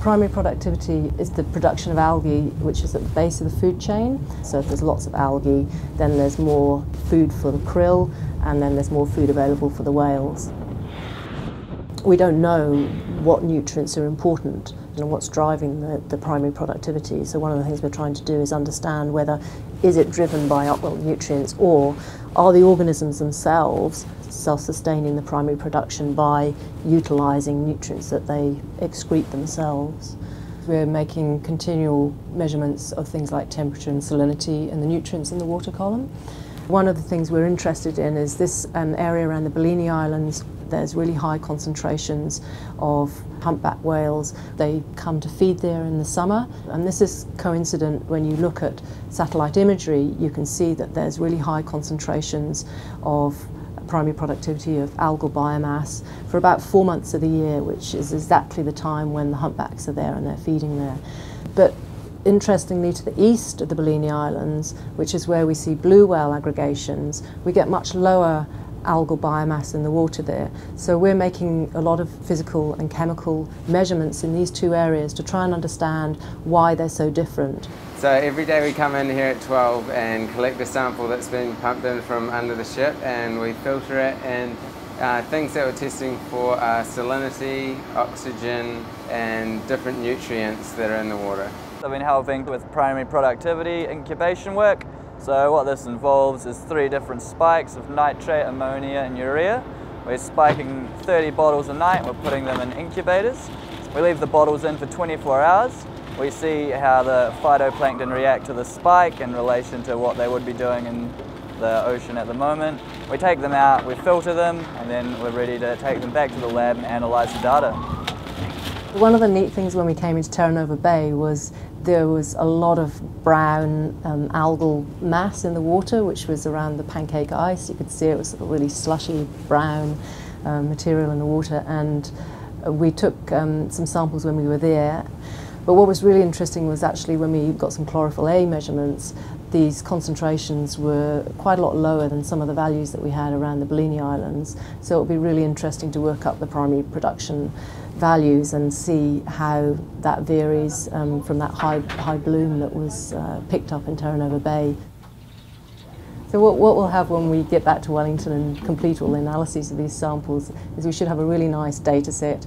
Primary productivity is the production of algae, which is at the base of the food chain. So if there's lots of algae, then there's more food for the krill, and then there's more food available for the whales. We don't know what nutrients are important and what's driving the primary productivity. So one of the things we're trying to do is understand is it driven by upwell nutrients, or are the organisms themselves self-sustaining the primary production by utilising nutrients that they excrete themselves. We're making continual measurements of things like temperature and salinity and the nutrients in the water column. One of the things we're interested in is this area around the Balleny Islands. There's really high concentrations of humpback whales. They come to feed there in the summer, and this is coincident. When you look at satellite imagery, you can see that there's really high concentrations of primary productivity of algal biomass for about 4 months of the year, which is exactly the time when the humpbacks are there and they're feeding there. But interestingly, to the east of the Balleny Islands, which is where we see blue whale aggregations, we get much lower algal biomass in the water there. So we're making a lot of physical and chemical measurements in these two areas to try and understand why they're so different. So every day we come in here at 12 and collect a sample that's been pumped in from under the ship, and we filter it, and things that we're testing for are salinity, oxygen and different nutrients that are in the water. I've been helping with primary productivity incubation work. So what this involves is 3 different spikes of nitrate, ammonia and urea. We're spiking 30 bottles a night. We're putting them in incubators. We leave the bottles in for 24 hours. We see how the phytoplankton react to the spike in relation to what they would be doing in the ocean at the moment. We take them out, we filter them, and then we're ready to take them back to the lab and analyse the data. One of the neat things when we came into Terra Nova Bay was there was a lot of brown algal mass in the water, which was around the pancake ice. You could see it was sort of really slushy brown material in the water, and we took some samples when we were there. But what was really interesting was actually when we got some chlorophyll A measurements, these concentrations were quite a lot lower than some of the values that we had around the Balleny Islands. So it'll be really interesting to work up the primary production values and see how that varies from that high bloom that was picked up in Terra Nova Bay. So what we'll have when we get back to Wellington and complete all the analyses of these samples is we should have a really nice data set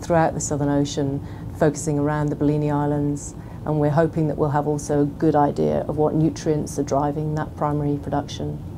throughout the Southern Ocean, focusing around the Balleny Islands, and we're hoping that we'll have also a good idea of what nutrients are driving that primary production.